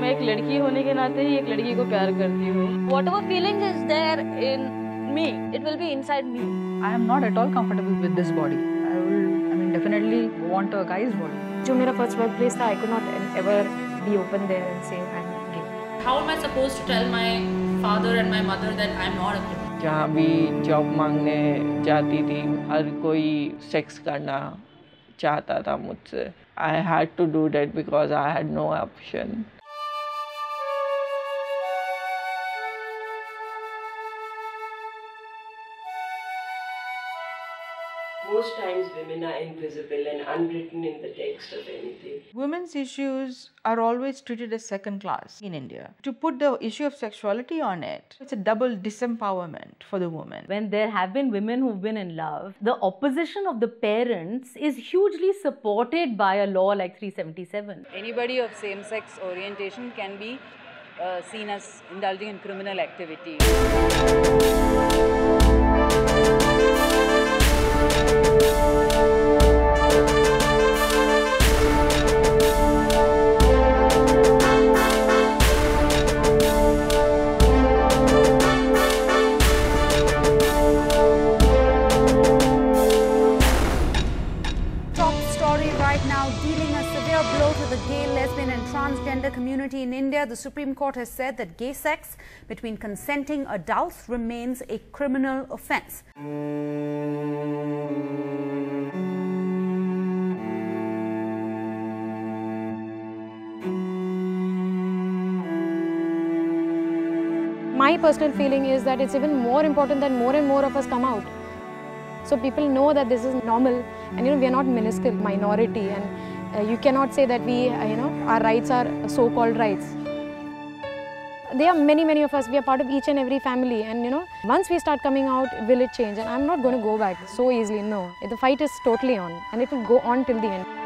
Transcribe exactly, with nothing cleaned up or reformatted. मैं एक लड़की होने के नाते ही एक लड़की को प्यार करती हूँ। Whatever feeling is there in me, it will be inside me. I am not at all comfortable with this body. I will, I mean, definitely want a guy's body. जो मेरा first workplace था, I could not ever be open there and say I'm gay. How am I supposed to tell my father and my mother that I'm not a gay? जहाँ भी job मांगने जाती थी, हर कोई sex करना चाहता था मुझसे। I had to do that because I had no option. Most times women are invisible and unwritten in the text of anything. Women's issues are always treated as second class in India. To put the issue of sexuality on it, it's a double disempowerment for the woman. When there have been women who've been in love, the opposition of the parents is hugely supported by a law like three seventy-seven. Anybody of same-sex orientation can be uh, seen as indulging in criminal activity. Transgender community in India, the Supreme Court has said that gay sex between consenting adults remains a criminal offense. My personal feeling is that it's even more important that more and more of us come out. So people know that this is normal and, you know, we are not minuscule minority and Uh, you cannot say that we, uh, you know, our rights are so-called rights. There are many, many of us. We are part of each and every family. And, you know, once we start coming out, will it change? And I'm not going to go back so easily, no. The fight is totally on and it will go on till the end.